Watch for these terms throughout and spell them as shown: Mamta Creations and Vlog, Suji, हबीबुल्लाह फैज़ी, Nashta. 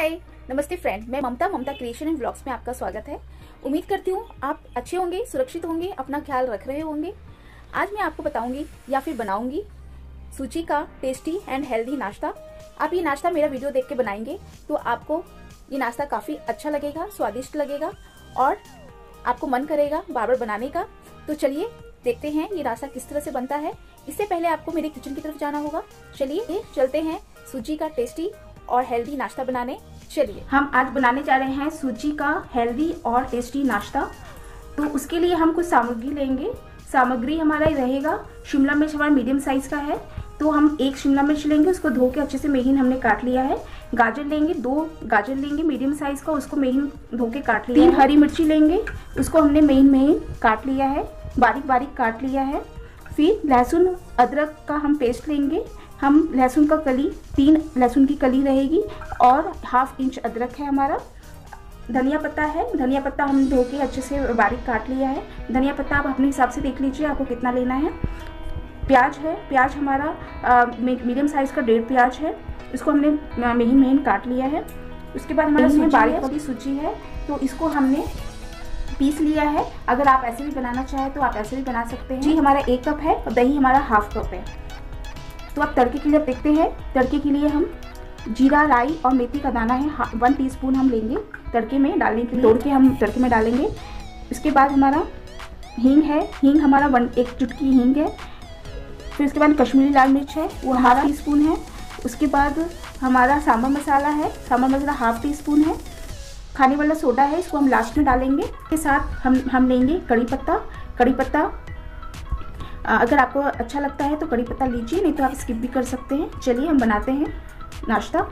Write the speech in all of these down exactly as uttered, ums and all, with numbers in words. हाय नमस्ते फ्रेंड, मैं Mamta Mamta creation and vlogs में आपका स्वागत है। उम्मीद करती हूँ आप अच्छे होंगे, सुरक्षित होंगे, अपना ख्याल रख रहे होंगे। आज मैं आपको बताऊंगी या फिर बनाऊंगी सूजी का टेस्टी एंड हेल्दी नाश्ता। आप ये नाश्ता मेरा वीडियो देख के बनाएंगे तो आपको ये नाश्ता काफ़ी अच्छा लगेगा, स्वादिष्ट लगेगा और आपको मन करेगा बार बार बनाने का। तो चलिए देखते हैं ये नाश्ता किस तरह से बनता है। इससे पहले आपको मेरे किचन की तरफ जाना होगा। चलिए चलते हैं सूजी का टेस्टी और हेल्दी नाश्ता बनाने। चलिए हम आज बनाने जा रहे हैं सूजी का हेल्दी और टेस्टी नाश्ता। तो उसके लिए हम कुछ सामग्री लेंगे। सामग्री हमारा रहेगा शिमला मिर्च, हमारा मीडियम साइज का है तो हम एक शिमला मिर्च लेंगे, उसको धो के अच्छे से महीन हमने काट लिया है। गाजर लेंगे, दो गाजर लेंगे मीडियम साइज का, उसको महीन धो के काट लिया। तीन हरी मिर्ची लेंगे, उसको हमने महीन महीन काट लिया है, बारीक बारीक काट लिया है। फिर लहसुन अदरक का हम पेस्ट लेंगे। हम लहसुन का कली, तीन लहसुन की कली रहेगी और हाफ इंच अदरक है हमारा। धनिया पत्ता है, धनिया पत्ता हम धो के अच्छे से बारीक काट लिया है। धनिया पत्ता आप अपने हिसाब से देख लीजिए आपको कितना लेना है। प्याज है, प्याज हमारा मीडियम साइज़ का डेढ़ प्याज है, इसको हमने महीन महीन काट लिया है। उसके बाद हमारा इसमें बारीक वाली सूजी है तो इसको हमने पीस लिया है। अगर आप ऐसे भी बनाना चाहें तो आप ऐसे भी बना सकते हैं। जी हमारा एक कप है और दही हमारा हाफ कप है। तो आप तड़के के लिए देखते हैं। तड़के के लिए हम जीरा, राई और मेथी का दाना है वन टीस्पून हम लेंगे तड़के में डालने के लिए, तोड़ के हम तड़के में डालेंगे। इसके बाद हमारा हींग है, हींग हमारा वन एक चुटकी हींग है। फिर उसके बाद कश्मीरी लाल मिर्च है वो हाफ टी स्पून है। उसके बाद हमारा सांभर मसाला है, sambar masala half teaspoon है। खाने वाला सोडा है, इसको हम लास्ट में डालेंगे। इसके साथ हम हम लेंगे कड़ी पत्ता। कड़ी पत्ता अगर आपको अच्छा लगता है तो कड़ी पत्ता लीजिए, नहीं तो आप स्किप भी कर सकते हैं। चलिए हम बनाते हैं नाश्ता।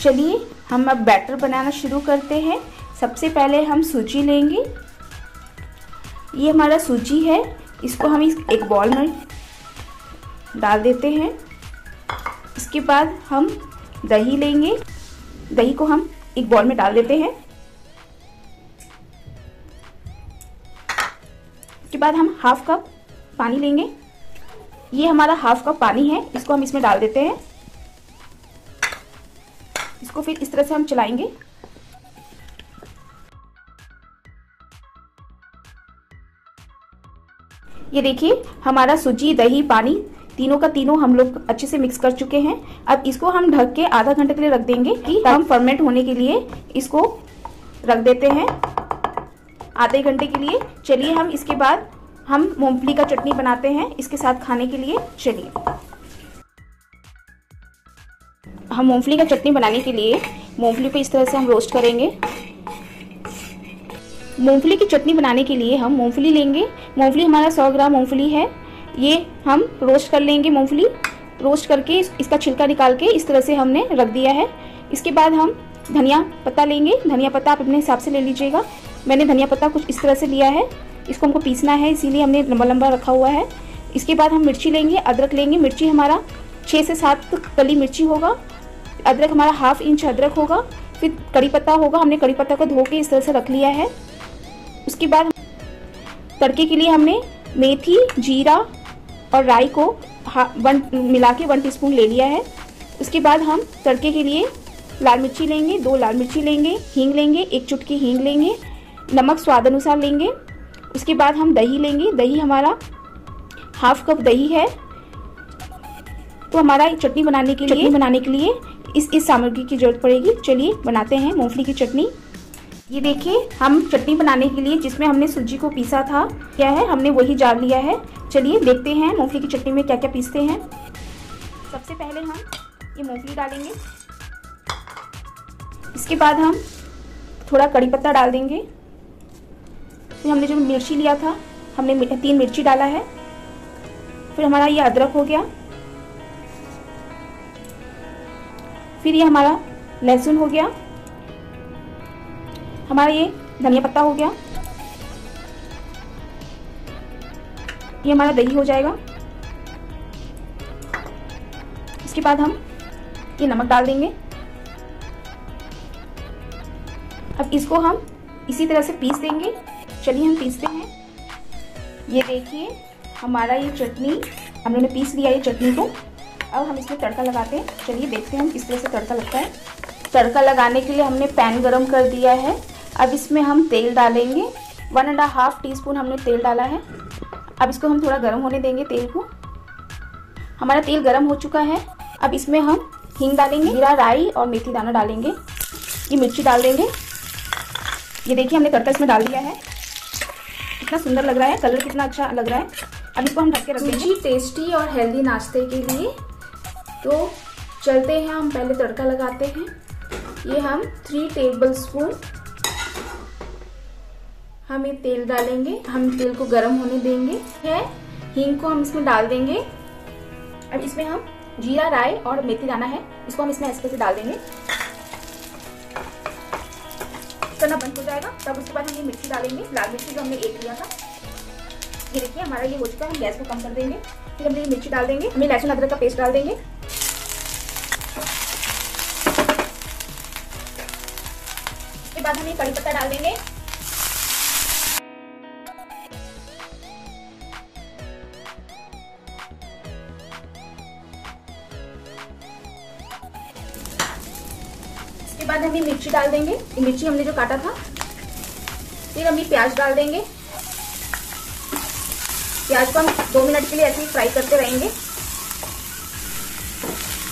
चलिए हम अब बैटर बनाना शुरू करते हैं। सबसे पहले हम सूजी लेंगे। ये हमारा सूजी है, इसको हम इस एक बॉल में डाल देते हैं। इसके बाद हम दही लेंगे, दही को हम एक बॉल में डाल देते हैं। इसके बाद हम हाफ कप पानी लेंगे। ये हमारा हाफ कप पानी है, इसको हम इसमें डाल देते हैं। इसको फिर इस तरह से हम चलाएंगे। ये देखिए हमारा सूजी, दही, पानी तीनों का तीनों हम लोग अच्छे से मिक्स कर चुके हैं। अब इसको हम ढक के आधा घंटे के लिए रख देंगे कि हम फर्मेंट होने के लिए इसको रख देते हैं आधे घंटे के लिए। चलिए हम इसके बाद हम मूंगफली का चटनी बनाते हैं इसके साथ खाने के लिए। चलिए हम मूंगफली का चटनी बनाने के लिए मूंगफली को इस तरह से हम रोस्ट करेंगे। मूंगफली की चटनी बनाने के लिए हम मूंगफली लेंगे। मूंगफली हमारा सौ ग्राम मूंगफली है, ये हम रोस्ट कर लेंगे। मूंगफली रोस्ट करके इसका छिलका निकाल के इस तरह से हमने रख दिया है। इसके बाद हम धनिया पत्ता लेंगे। धनिया पत्ता आप अपने हिसाब से ले लीजिएगा। मैंने धनिया पत्ता कुछ इस तरह से लिया है, इसको हमको पीसना है इसीलिए हमने लंबा लंबा रखा हुआ है। इसके बाद हम मिर्ची लेंगे, अदरक लेंगे। मिर्ची हमारा छः से सात कली मिर्ची होगा, अदरक हमारा हाफ इंच अदरक होगा। फिर कड़ी पत्ता होगा, हमने कड़ी पत्ता को धो के इस तरह से रख लिया है। उसके बाद तड़के के लिए हमने मेथी, जीरा और राई को वन मिला के वन टीस्पून ले लिया है। उसके बाद हम तड़के के लिए लाल मिर्ची लेंगे, दो लाल मिर्ची लेंगे, हींग लेंगे, एक चुटकी हींग लेंगे, नमक स्वाद अनुसार लेंगे। उसके बाद हम दही लेंगे, दही हमारा हाफ कप दही है। तो हमारा चटनी बनाने के लिए चटनी बनाने के लिए इस इस सामग्री की जरूरत पड़ेगी। चलिए बनाते हैं मूंगफली की चटनी। ये देखिए हम चटनी बनाने के लिए जिसमें हमने सूजी को पीसा था क्या है, हमने वही जार लिया है। चलिए देखते हैं मूंगफली की चटनी में क्या क्या पीसते हैं। सबसे पहले हम ये मूंगफली डालेंगे। इसके बाद हम थोड़ा कड़ी पत्ता डाल देंगे। फिर हमने जो मिर्ची लिया था हमने तीन मिर्ची डाला है। फिर हमारा ये अदरक हो गया। फिर ये हमारा लहसुन हो गया। हमारा ये धनिया पत्ता हो गया। ये हमारा दही हो जाएगा। इसके बाद हम ये नमक डाल देंगे। अब इसको हम इसी तरह से पीस देंगे। चलिए हम पीसते हैं। ये देखिए हमारा ये चटनी, हमने पीस लिया ये चटनी को। अब हम इसमें तड़का लगाते हैं। चलिए देखते हैं हम किस तरह से तड़का लगता है। तड़का लगाने के लिए हमने पैन गरम कर दिया है। अब इसमें हम तेल डालेंगे। One and half teaspoon हमने तेल डाला है। अब इसको हम थोड़ा गर्म होने देंगे तेल को। हमारा तेल गर्म हो चुका है। अब इसमें हम हींग डालेंगे, जीरा, राई और मेथी दाना डालेंगे, ये मिर्ची डाल देंगे। ये देखिए हमने तड़का इसमें डाल दिया है। कितना सुंदर लग रहा है, कलर कितना अच्छा लग रहा है। अब इसको हम ढक के रखेंगे। सूजी टेस्टी और हेल्दी नाश्ते के लिए। तो चलते हैं हम पहले तड़का लगाते हैं। ये हम थ्री टेबल स्पून हम ये तेल डालेंगे। हम तेल को गर्म होने देंगे है। हींग को हम इसमें डाल देंगे। अब इसमें हम जीरा, राई और मेथी दाना है, इसको हम इसमें ऐसे से डाल देंगे। करना बंद हो जाएगा। तब उसके बाद हम ये मिर्ची डालेंगे, लाल मिर्ची जो हमने एक लिया था। ये देखिए हमारा ये हो चुका है। हम गैस को कम कर देंगे। फिर हम ये मिर्ची डाल देंगे। हमें लहसुन अदरक का पेस्ट डाल देंगे। उसके बाद हम ये कड़ी पत्ता डाल देंगे। उसके बाद हम ये मिर्ची डाल देंगे, ये मिर्ची हमने जो काटा था। फिर हम ये प्याज डाल देंगे। प्याज को हम दो मिनट के लिए ऐसे ही फ्राई करते रहेंगे।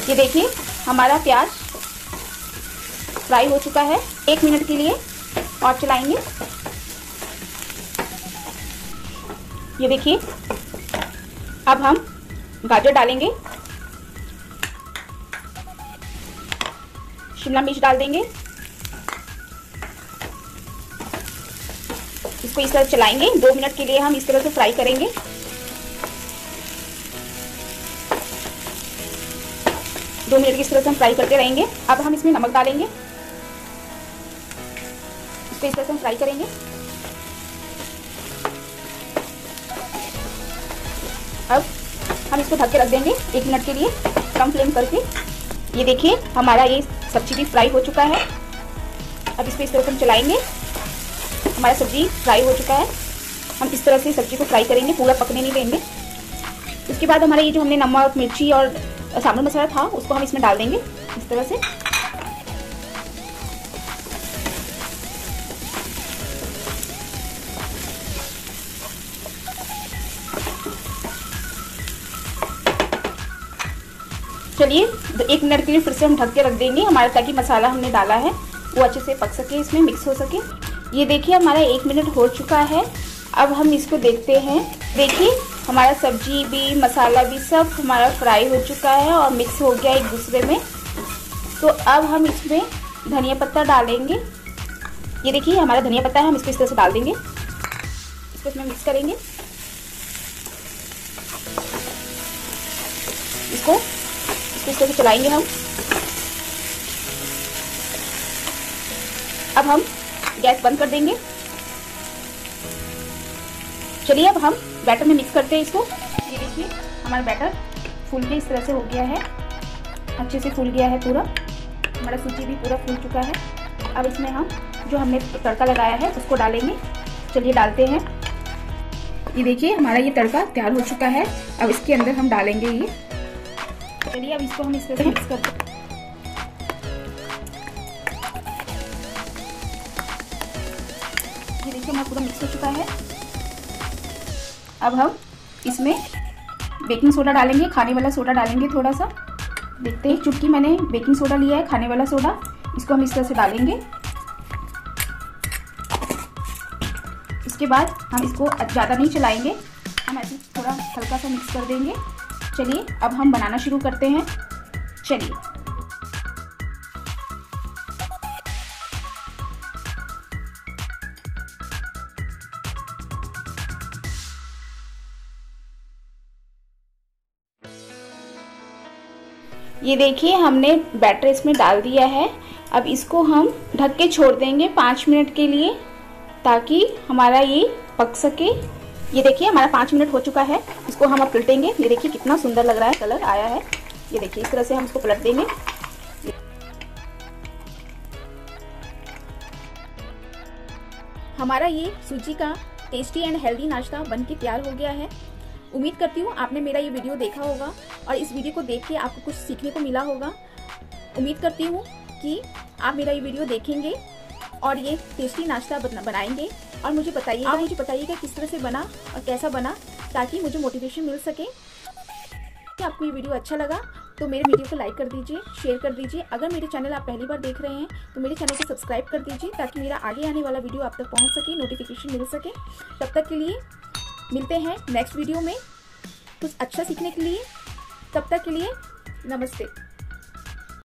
ये देखिए हमारा प्याज फ्राई हो चुका है। एक मिनट के लिए और चलाएंगे। ये देखिए अब हम गाजर डालेंगे, शिमला मिर्च डाल देंगे। इसको इस तरह चलाएंगे। दो मिनट के लिए हम इस तरह से फ्राई करेंगे। दो मिनट की इस तरह से हम फ्राई करते रहेंगे। अब हम इसमें नमक डालेंगे। इसको इस तरह से हम फ्राई करेंगे। अब हम इसको ढक के रख देंगे एक मिनट के लिए, कम फ्लेम करके। ये देखिए हमारा ये सब्जी भी फ्राई हो चुका है। अब इसको इस तरह से हम चलाएंगे। हमारा सब्जी फ्राई हो चुका है। हम इस तरह से सब्जी को फ्राई करेंगे, पूरा पकने नहीं देंगे। उसके बाद हमारा ये जो हमने नमक, मिर्ची और सांभर मसाला था उसको हम इसमें डाल देंगे इस तरह से। चलिए एक मिनट के लिए फिर से हम ढक के रख देंगे हमारा, ताकि मसाला हमने डाला है वो अच्छे से पक सके, इसमें मिक्स हो सके। ये देखिए हमारा एक मिनट हो चुका है। अब हम इसको देखते हैं। देखिए हमारा सब्जी भी, मसाला भी सब हमारा फ्राई हो चुका है और मिक्स हो गया एक दूसरे में। तो अब हम इसमें धनिया पत्ता डालेंगे। ये देखिए हमारा धनिया पत्ता है, हम इसको इस तरह से डाल देंगे। इसको इसमें मिक्स करेंगे। इसको इस तरह से चलाएंगे हम। अब हम गैस बंद कर देंगे। चलिए अब हम बैटर में मिक्स करते हैं इसको। ये देखिए हमारा बैटर फूल के इस तरह से हो गया है, अच्छे से फूल गया है पूरा। हमारा सूजी भी पूरा फूल चुका है। अब इसमें हम जो हमने तड़का लगाया है उसको डालेंगे। चलिए डालते हैं। ये देखिए हमारा ये तड़का तैयार हो चुका है। अब इसके अंदर हम डालेंगे ये। चलिए अब इसको हम इस तरह से मिक्स करते हैं। ये देखिए हमारा पूरा मिक्स हो चुका है। अब हम इसमें बेकिंग सोडा डालेंगे, खाने वाला सोडा डालेंगे थोड़ा सा। देखते हैं, चुटकी मैंने बेकिंग सोडा लिया है, खाने वाला सोडा। इसको हम इस तरह से डालेंगे। इसके बाद हम इसको ज़्यादा नहीं चलाएंगे, हम ऐसे थोड़ा हल्का सा मिक्स कर देंगे। चलिए अब हम बनाना शुरू करते हैं। चलिए ये देखिए हमने बैटर इसमें डाल दिया है। अब इसको हम ढक के छोड़ देंगे पाँच मिनट के लिए, ताकि हमारा ये पक सके। ये देखिए हमारा पाँच मिनट हो चुका है। इसको हम अब पलटेंगे। ये देखिए कितना सुंदर लग रहा है, कलर आया है। ये देखिए इस तरह से हम इसको पलट देंगे। हमारा ये सूजी का टेस्टी एंड हेल्दी नाश्ता बनके तैयार हो गया है। उम्मीद करती हूँ आपने मेरा ये वीडियो देखा होगा और इस वीडियो को देख के आपको कुछ सीखने को मिला होगा। उम्मीद करती हूँ कि आप मेरा ये वीडियो देखेंगे और ये टेस्टी नाश्ता बनाएंगे और मुझे बताइए आप मुझे बताइएगा किस तरह से बना और कैसा बना, ताकि मुझे मोटिवेशन मिल सके। कि आपको ये वीडियो अच्छा लगा तो मेरे वीडियो को लाइक कर दीजिए, शेयर कर दीजिए। अगर मेरे चैनल आप पहली बार देख रहे हैं तो मेरे चैनल को सब्सक्राइब कर दीजिए, ताकि मेरा आगे आने वाला वीडियो आप तक पहुंच सके, नोटिफिकेशन मिल सके। तब तक के लिए मिलते हैं नेक्स्ट वीडियो में कुछ अच्छा सीखने के लिए। तब तक के लिए नमस्ते।